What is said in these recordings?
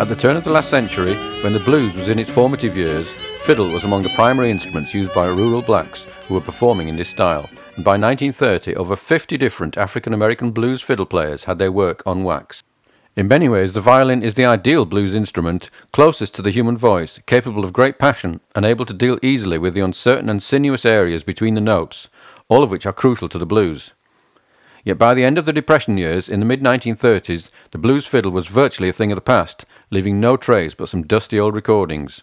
At the turn of the last century, when the blues was in its formative years, fiddle was among the primary instruments used by rural blacks who were performing in this style, and by 1930 over 50 different African-American blues fiddle players had their work on wax. In many ways, the violin is the ideal blues instrument, closest to the human voice, capable of great passion and able to deal easily with the uncertain and sinuous areas between the notes, all of which are crucial to the blues. Yet by the end of the Depression years, in the mid-1930s, the blues fiddle was virtually a thing of the past, leaving no trace but some dusty old recordings.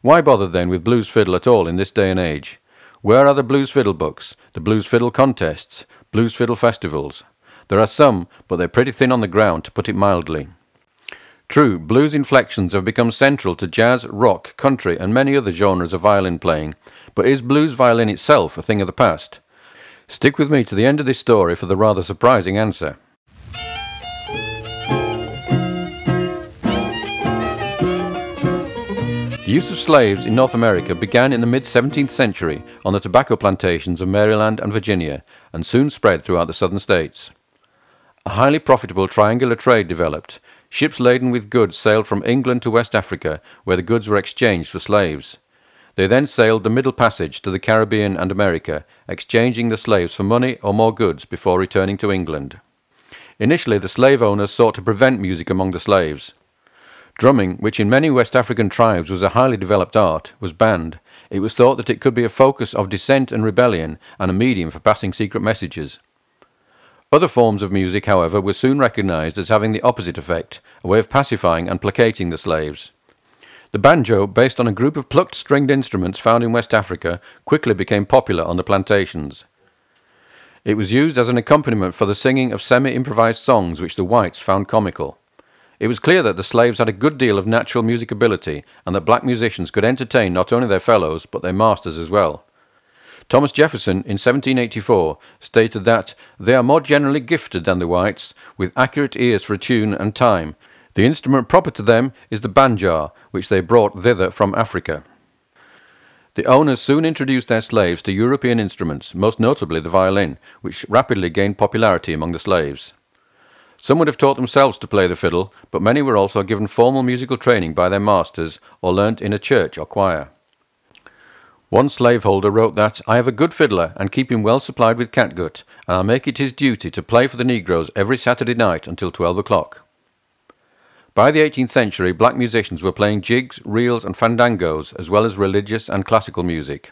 Why bother then with blues fiddle at all in this day and age? Where are the blues fiddle books, the blues fiddle contests, blues fiddle festivals? There are some, but they're pretty thin on the ground, to put it mildly. True, blues inflections have become central to jazz, rock, country and many other genres of violin playing, but is blues violin itself a thing of the past? Stick with me to the end of this story for the rather surprising answer. The use of slaves in North America began in the mid-17th century on the tobacco plantations of Maryland and Virginia, and soon spread throughout the southern states. A highly profitable triangular trade developed. Ships laden with goods sailed from England to West Africa, where the goods were exchanged for slaves. They then sailed the Middle Passage to the Caribbean and America, exchanging the slaves for money or more goods before returning to England. Initially, the slave owners sought to prevent music among the slaves. Drumming, which in many West African tribes was a highly developed art, was banned. It was thought that it could be a focus of dissent and rebellion and a medium for passing secret messages. Other forms of music, however, were soon recognized as having the opposite effect, a way of pacifying and placating the slaves. The banjo, based on a group of plucked stringed instruments found in West Africa, quickly became popular on the plantations. It was used as an accompaniment for the singing of semi-improvised songs which the whites found comical. It was clear that the slaves had a good deal of natural music ability and that black musicians could entertain not only their fellows but their masters as well. Thomas Jefferson, in 1784, stated that "they are more generally gifted than the whites, with accurate ears for tune and time. The instrument proper to them is the banjo, which they brought thither from Africa." The owners soon introduced their slaves to European instruments, most notably the violin, which rapidly gained popularity among the slaves. Some would have taught themselves to play the fiddle, but many were also given formal musical training by their masters or learnt in a church or choir. One slaveholder wrote that, "I have a good fiddler and keep him well supplied with catgut, and I'll make it his duty to play for the negroes every Saturday night until 12 o'clock." By the 18th century, black musicians were playing jigs, reels and fandangos, as well as religious and classical music.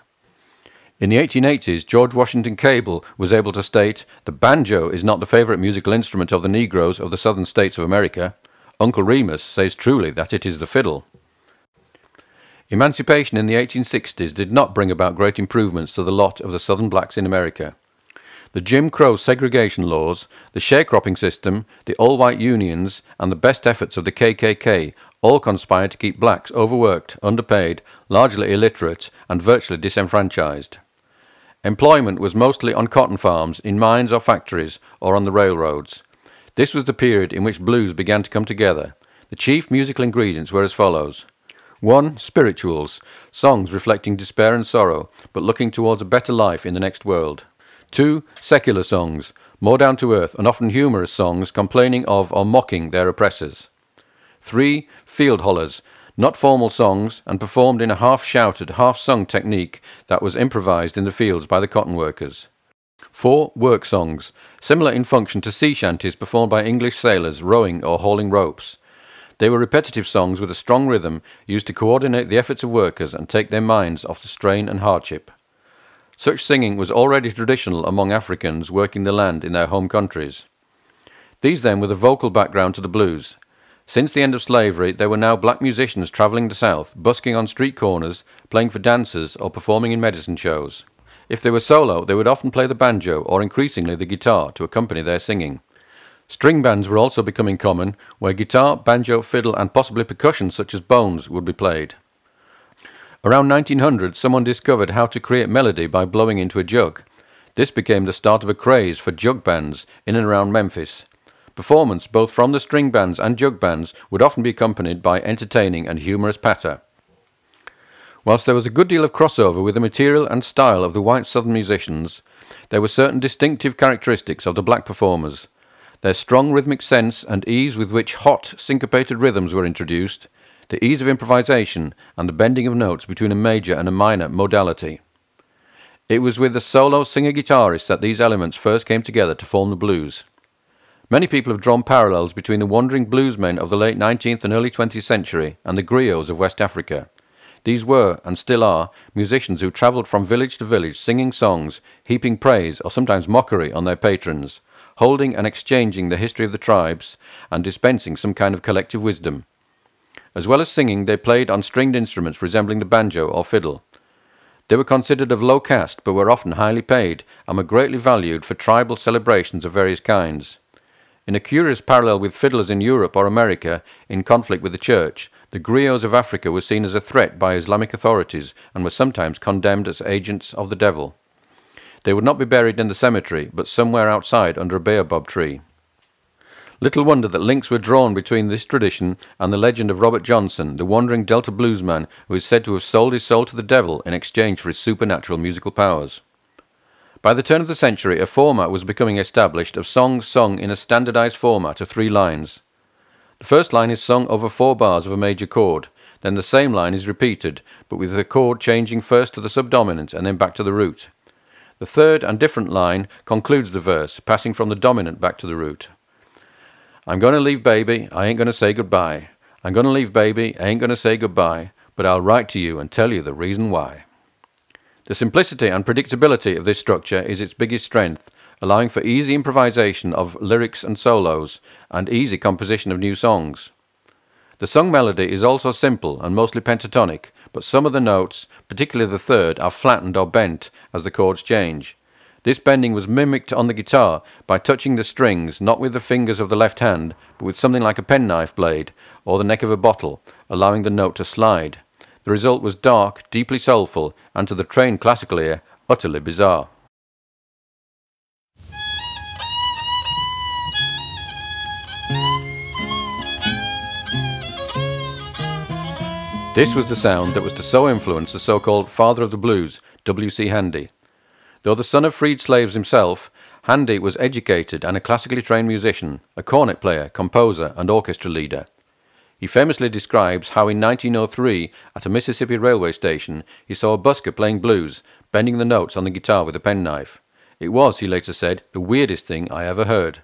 In the 1880s, George Washington Cable was able to state, "The banjo is not the favourite musical instrument of the negroes of the southern states of America. Uncle Remus says truly that it is the fiddle." Emancipation in the 1860s did not bring about great improvements to the lot of the southern blacks in America. The Jim Crow segregation laws, the sharecropping system, the all-white unions, and the best efforts of the KKK all conspired to keep blacks overworked, underpaid, largely illiterate, and virtually disenfranchised. Employment was mostly on cotton farms, in mines or factories, or on the railroads. This was the period in which blues began to come together. The chief musical ingredients were as follows. 1. Spirituals, songs reflecting despair and sorrow, but looking towards a better life in the next world. 2. Secular songs, more down-to-earth and often humorous songs complaining of or mocking their oppressors. 3. Field hollers, not formal songs and performed in a half-shouted, half-sung technique that was improvised in the fields by the cotton workers. 4. Work songs, similar in function to sea shanties performed by English sailors rowing or hauling ropes. They were repetitive songs with a strong rhythm used to coordinate the efforts of workers and take their minds off the strain and hardship. Such singing was already traditional among Africans working the land in their home countries. These then were the vocal background to the blues. Since the end of slavery, there were now black musicians travelling the South, busking on street corners, playing for dancers or performing in medicine shows. If they were solo, they would often play the banjo or increasingly the guitar to accompany their singing. String bands were also becoming common, where guitar, banjo, fiddle and possibly percussion such as bones would be played. Around 1900, someone discovered how to create melody by blowing into a jug. This became the start of a craze for jug bands in and around Memphis. Performance, both from the string bands and jug bands, would often be accompanied by entertaining and humorous patter. Whilst there was a good deal of crossover with the material and style of the white southern musicians, there were certain distinctive characteristics of the black performers. Their strong rhythmic sense and ease with which hot, syncopated rhythms were introduced, the ease of improvisation and the bending of notes between a major and a minor modality. It was with the solo singer-guitarist that these elements first came together to form the blues. Many people have drawn parallels between the wandering bluesmen of the late 19th and early 20th century and the griots of West Africa. These were, and still are, musicians who travelled from village to village singing songs, heaping praise or sometimes mockery on their patrons, holding and exchanging the history of the tribes, and dispensing some kind of collective wisdom. As well as singing, they played on stringed instruments resembling the banjo or fiddle. They were considered of low caste, but were often highly paid, and were greatly valued for tribal celebrations of various kinds. In a curious parallel with fiddlers in Europe or America, in conflict with the church, the griots of Africa were seen as a threat by Islamic authorities, and were sometimes condemned as agents of the devil. They would not be buried in the cemetery, but somewhere outside under a baobab tree. Little wonder that links were drawn between this tradition and the legend of Robert Johnson, the wandering Delta bluesman who is said to have sold his soul to the devil in exchange for his supernatural musical powers. By the turn of the century, a format was becoming established of songs sung in a standardized format of 3 lines. The first line is sung over 4 bars of a major chord, then the same line is repeated, but with the chord changing first to the subdominant and then back to the root. The third and different line concludes the verse, passing from the dominant back to the root. I'm gonna leave baby, I ain't gonna say goodbye. I'm gonna leave baby, I ain't gonna say goodbye, but I'll write to you and tell you the reason why. The simplicity and predictability of this structure is its biggest strength, allowing for easy improvisation of lyrics and solos, and easy composition of new songs. The song melody is also simple and mostly pentatonic, but some of the notes, particularly the third, are flattened or bent as the chords change. This bending was mimicked on the guitar by touching the strings, not with the fingers of the left hand, but with something like a penknife blade or the neck of a bottle, allowing the note to slide. The result was dark, deeply soulful, and to the trained classical ear, utterly bizarre. This was the sound that was to so influence the so-called father of the blues, W.C. Handy. Though the son of freed slaves himself, Handy was educated and a classically trained musician, a cornet player, composer, and orchestra leader. He famously describes how in 1903, at a Mississippi railway station, he saw a busker playing blues, bending the notes on the guitar with a penknife. It was, he later said, the weirdest thing I ever heard.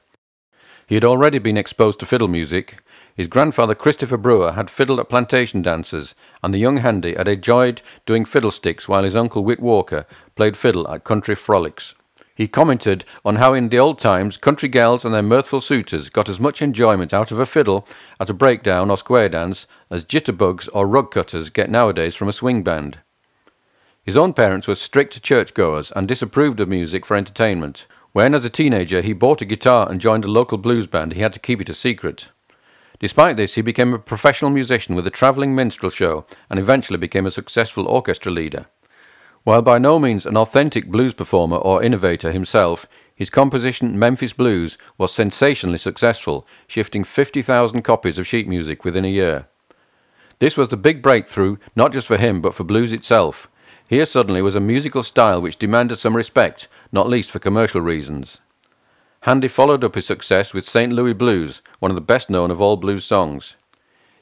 He had already been exposed to fiddle music. His grandfather Christopher Brewer had fiddled at plantation dances, and the young Handy had enjoyed doing fiddlesticks while his uncle Whit Walker played fiddle at country frolics. He commented on how in the old times country gals and their mirthful suitors got as much enjoyment out of a fiddle at a breakdown or square dance as jitterbugs or rug cutters get nowadays from a swing band. His own parents were strict churchgoers and disapproved of music for entertainment. When as a teenager he bought a guitar and joined a local blues band, he had to keep it a secret. Despite this, he became a professional musician with a travelling minstrel show and eventually became a successful orchestra leader. While by no means an authentic blues performer or innovator himself, his composition Memphis Blues was sensationally successful, shifting 50,000 copies of sheet music within a year. This was the big breakthrough, not just for him but for blues itself. Here suddenly was a musical style which demanded some respect, not least for commercial reasons. Handy followed up his success with St. Louis Blues, one of the best known of all blues songs.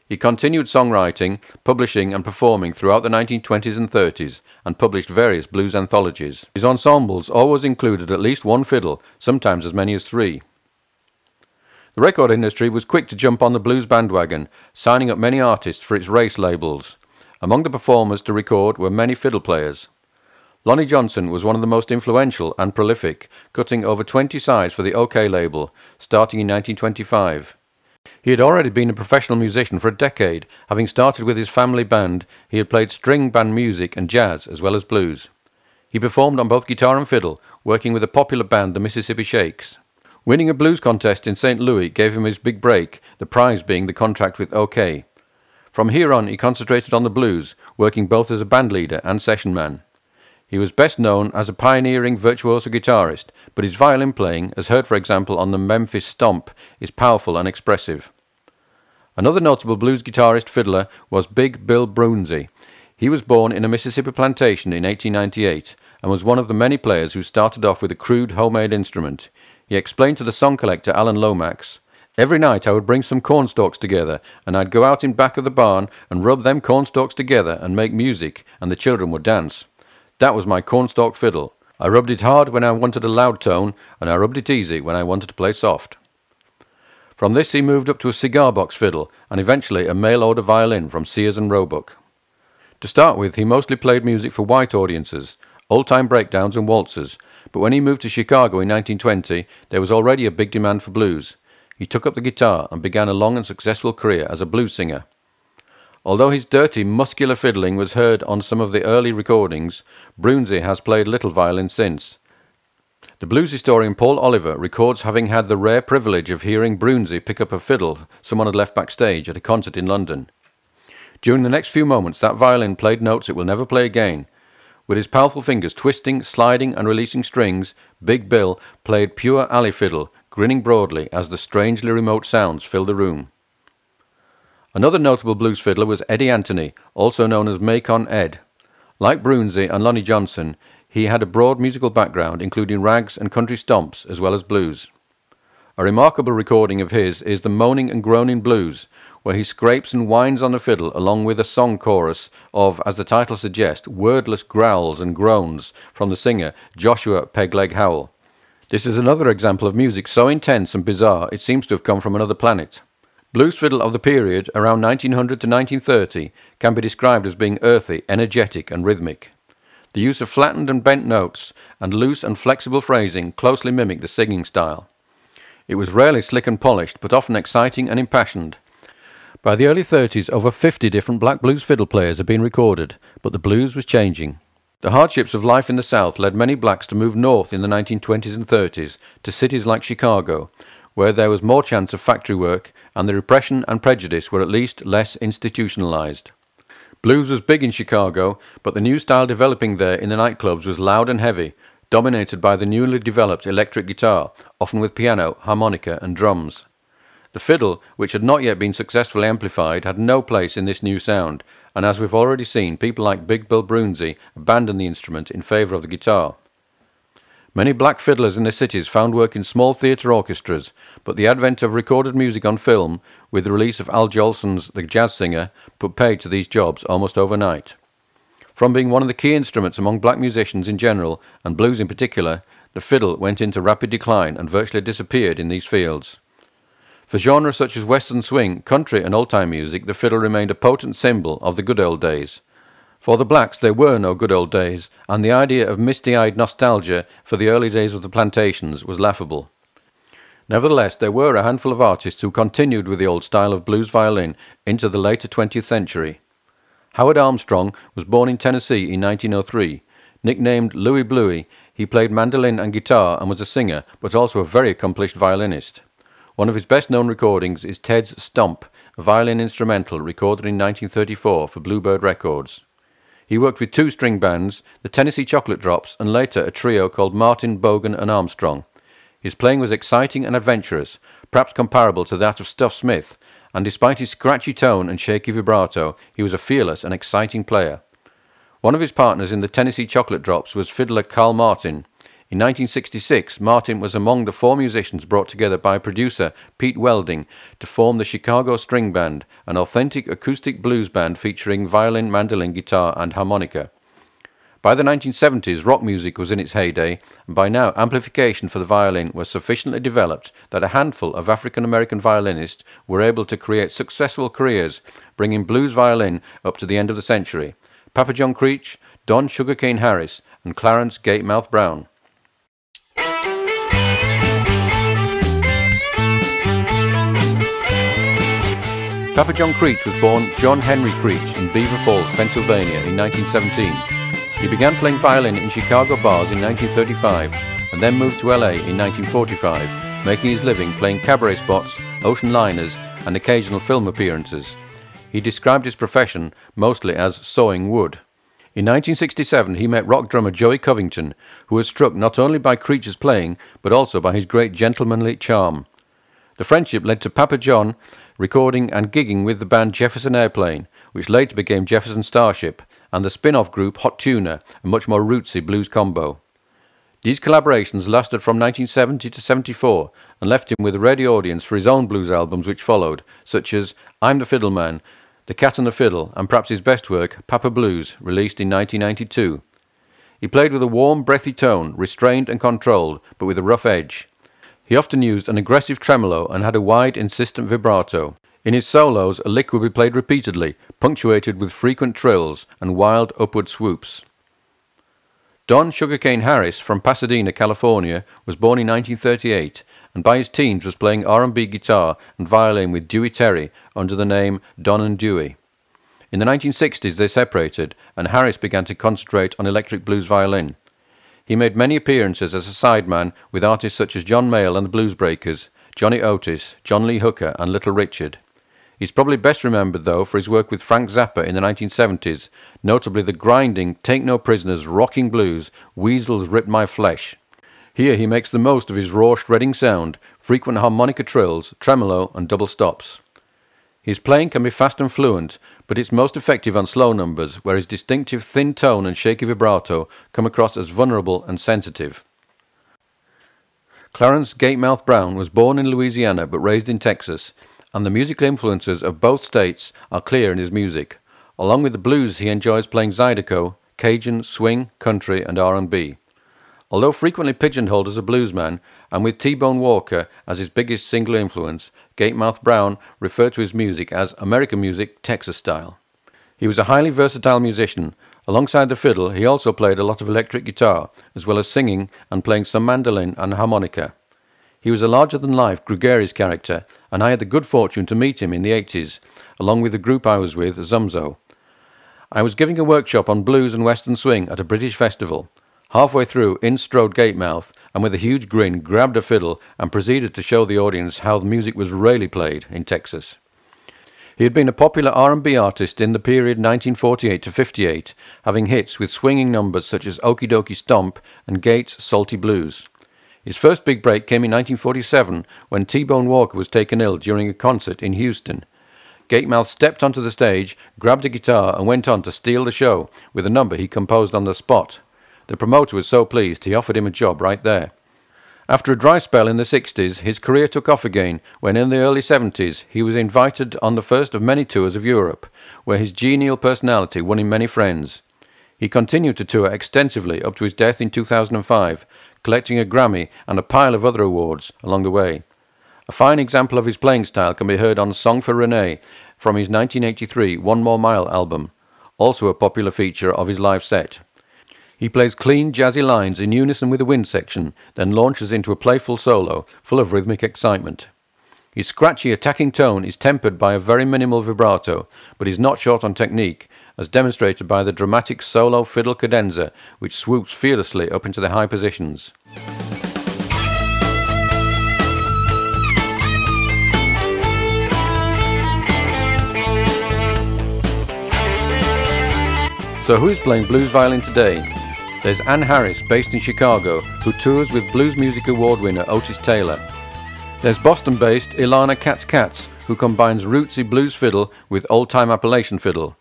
He continued songwriting, publishing and performing throughout the 1920s and 30s, and published various blues anthologies. His ensembles always included at least one fiddle, sometimes as many as 3. The record industry was quick to jump on the blues bandwagon, signing up many artists for its race labels. Among the performers to record were many fiddle players. Lonnie Johnson was one of the most influential and prolific, cutting over 20 sides for the OK label, starting in 1925. He had already been a professional musician for a decade. Having started with his family band, he had played string band music and jazz as well as blues. He performed on both guitar and fiddle, working with a popular band, the Mississippi Shakes. Winning a blues contest in St. Louis gave him his big break, the prize being the contract with OK. From here on, he concentrated on the blues, working both as a band leader and session man. He was best known as a pioneering virtuoso guitarist, but his violin playing, as heard for example on the Memphis Stomp, is powerful and expressive. Another notable blues guitarist fiddler was Big Bill Broonzy. He was born in a Mississippi plantation in 1898 and was one of the many players who started off with a crude homemade instrument. He explained to the song collector Alan Lomax, "Every night I would bring some cornstalks together, and I'd go out in back of the barn and rub them cornstalks together and make music, and the children would dance. That was my cornstalk fiddle. I rubbed it hard when I wanted a loud tone, and I rubbed it easy when I wanted to play soft." From this he moved up to a cigar box fiddle, and eventually a mail-order violin from Sears and Roebuck. To start with, he mostly played music for white audiences, old-time breakdowns and waltzes, but when he moved to Chicago in 1920, there was already a big demand for blues. He took up the guitar and began a long and successful career as a blues singer. Although his dirty, muscular fiddling was heard on some of the early recordings, Broonzy has played little violin since. The blues historian Paul Oliver records having had the rare privilege of hearing Broonzy pick up a fiddle someone had left backstage at a concert in London. During the next few moments, that violin played notes it will never play again. With his powerful fingers twisting, sliding and releasing strings, Big Bill played pure alley fiddle, grinning broadly as the strangely remote sounds filled the room. Another notable blues fiddler was Eddie Anthony, also known as Macon Ed. Like Broonzy and Lonnie Johnson, he had a broad musical background including rags and country stomps as well as blues. A remarkable recording of his is the Moaning and Groaning Blues, where he scrapes and whines on the fiddle along with a song chorus of, as the title suggests, wordless growls and groans from the singer Joshua Pegleg Howell. This is another example of music so intense and bizarre it seems to have come from another planet. Blues fiddle of the period, around 1900 to 1930, can be described as being earthy, energetic and rhythmic. The use of flattened and bent notes and loose and flexible phrasing closely mimicked the singing style. It was rarely slick and polished, but often exciting and impassioned. By the early 30s, over 50 different black blues fiddle players had been recorded, but the blues was changing. The hardships of life in the South led many blacks to move north in the 1920s and 30s to cities like Chicago, where there was more chance of factory work and the repression and prejudice were at least less institutionalized. Blues was big in Chicago, but the new style developing there in the nightclubs was loud and heavy, dominated by the newly developed electric guitar, often with piano, harmonica and drums. The fiddle, which had not yet been successfully amplified, had no place in this new sound, and as we've already seen, people like Big Bill Broonzy abandoned the instrument in favour of the guitar. Many black fiddlers in the cities found work in small theatre orchestras, but the advent of recorded music on film, with the release of Al Jolson's The Jazz Singer, put paid to these jobs almost overnight. From being one of the key instruments among black musicians in general, and blues in particular, the fiddle went into rapid decline and virtually disappeared in these fields. For genres such as western swing, country and old-time music, the fiddle remained a potent symbol of the good old days. For the blacks there were no good old days, and the idea of misty-eyed nostalgia for the early days of the plantations was laughable. Nevertheless, there were a handful of artists who continued with the old style of blues violin into the later 20th century. Howard Armstrong was born in Tennessee in 1903. Nicknamed Louie Bluie, he played mandolin and guitar and was a singer, but also a very accomplished violinist. One of his best-known recordings is Ted's Stomp, a violin instrumental recorded in 1934 for Bluebird Records. He worked with two string bands, the Tennessee Chocolate Drops, and later a trio called Martin, Bogan and Armstrong. His playing was exciting and adventurous, perhaps comparable to that of Stuff Smith, and despite his scratchy tone and shaky vibrato, he was a fearless and exciting player. One of his partners in the Tennessee Chocolate Drops was fiddler Carl Martin. In 1966, Martin was among the four musicians brought together by producer Pete Welding to form the Chicago String Band, an authentic acoustic blues band featuring violin, mandolin, guitar and harmonica. By the 1970s, rock music was in its heyday, and by now amplification for the violin was sufficiently developed that a handful of African-American violinists were able to create successful careers, bringing blues violin up to the end of the century. Papa John Creach, Don Sugarcane Harris and Clarence Gatemouth Brown. Papa John Creach was born John Henry Creach in Beaver Falls, Pennsylvania in 1917. He began playing violin in Chicago bars in 1935 and then moved to LA in 1945, making his living playing cabaret spots, ocean liners and occasional film appearances. He described his profession mostly as sawing wood. In 1967 he met rock drummer Joey Covington, who was struck not only by Creach's playing but also by his great gentlemanly charm. The friendship led to Papa John recording and gigging with the band Jefferson Airplane, which later became Jefferson Starship, and the spin-off group Hot Tuna, a much more rootsy blues combo. These collaborations lasted from 1970 to 74 and left him with a ready audience for his own blues albums which followed, such as I'm the Fiddleman, The Cat and the Fiddle, and perhaps his best work, Papa Blues, released in 1992. He played with a warm, breathy tone, restrained and controlled, but with a rough edge. He often used an aggressive tremolo and had a wide, insistent vibrato. In his solos, a lick would be played repeatedly, punctuated with frequent trills and wild upward swoops. Don Sugarcane Harris from Pasadena, California, was born in 1938 and by his teens was playing R&B guitar and violin with Dewey Terry under the name Don and Dewey. In the 1960s they separated and Harris began to concentrate on electric blues violin. He made many appearances as a sideman with artists such as John Mayall and the Blues Breakers, Johnny Otis, John Lee Hooker and Little Richard. He's probably best remembered, though, for his work with Frank Zappa in the 1970s, notably the grinding, take no prisoners, rocking blues, Weasels Rip My Flesh. Here he makes the most of his raw shredding sound, frequent harmonica trills, tremolo and double stops. His playing can be fast and fluent, but it's most effective on slow numbers, where his distinctive thin tone and shaky vibrato come across as vulnerable and sensitive. Clarence Gatemouth Brown was born in Louisiana but raised in Texas, and the musical influences of both states are clear in his music. Along with the blues, he enjoys playing zydeco, Cajun, swing, country and R&B. Although frequently pigeonholed as a bluesman, and with T-Bone Walker as his biggest single influence, Gatemouth Brown referred to his music as American music, Texas style. He was a highly versatile musician. Alongside the fiddle, he also played a lot of electric guitar, as well as singing and playing some mandolin and harmonica. He was a larger-than-life, gregarious character, and I had the good fortune to meet him in the 80s, along with the group I was with, Zumzo. I was giving a workshop on blues and western swing at a British festival. Halfway through, in strode Gatemouth, and with a huge grin grabbed a fiddle and proceeded to show the audience how the music was really played in Texas. He had been a popular R&B artist in the period 1948 to 58, having hits with swinging numbers such as Okey Dokey Stomp and Gates' Salty Blues. His first big break came in 1947 when T-Bone Walker was taken ill during a concert in Houston. Gatemouth stepped onto the stage, grabbed a guitar and went on to steal the show with a number he composed on the spot. The promoter was so pleased he offered him a job right there. After a dry spell in the 60s, his career took off again when in the early 70s he was invited on the first of many tours of Europe, where his genial personality won him many friends. He continued to tour extensively up to his death in 2005, collecting a Grammy and a pile of other awards along the way. A fine example of his playing style can be heard on Song for Renee from his 1983 One More Mile album, also a popular feature of his live set. He plays clean, jazzy lines in unison with the wind section, then launches into a playful solo full of rhythmic excitement. His scratchy, attacking tone is tempered by a very minimal vibrato, but is not short on technique, as demonstrated by the dramatic solo fiddle cadenza, which swoops fearlessly up into the high positions. So who's playing blues violin today? There's Ann Harris, based in Chicago, who tours with Blues Music Award winner Otis Taylor. There's Boston-based Ilana Katz-Katz, who combines rootsy blues fiddle with old-time Appalachian fiddle.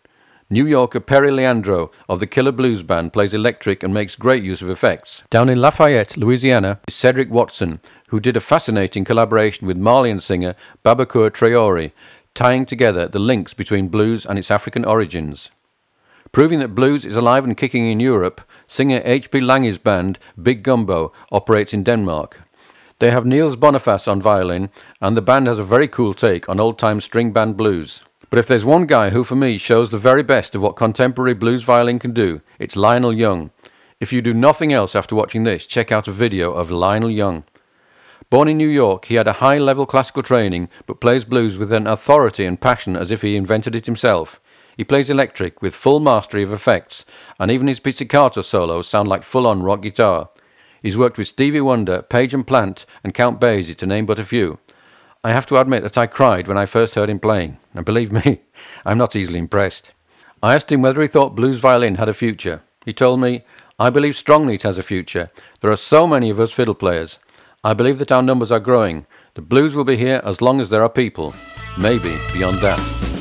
New Yorker Perry Leandro of the Killer Blues Band plays electric and makes great use of effects. Down in Lafayette, Louisiana, is Cedric Watson, who did a fascinating collaboration with Malian singer Babakour Traoré, tying together the links between blues and its African origins. Proving that blues is alive and kicking in Europe, singer H.P. Lange's band Big Gumbo operates in Denmark. They have Niels Boniface on violin, and the band has a very cool take on old-time string band blues. But if there's one guy who for me shows the very best of what contemporary blues violin can do, it's Lionel Young. If you do nothing else after watching this, check out a video of Lionel Young. Born in New York, he had a high-level classical training, but plays blues with an authority and passion as if he invented it himself. He plays electric with full mastery of effects, and even his pizzicato solos sound like full-on rock guitar. He's worked with Stevie Wonder, Page and Plant, and Count Basie, to name but a few. I have to admit that I cried when I first heard him playing, and believe me, I'm not easily impressed. I asked him whether he thought blues violin had a future. He told me, "I believe strongly it has a future. There are so many of us fiddle players. I believe that our numbers are growing. The blues will be here as long as there are people, maybe beyond that."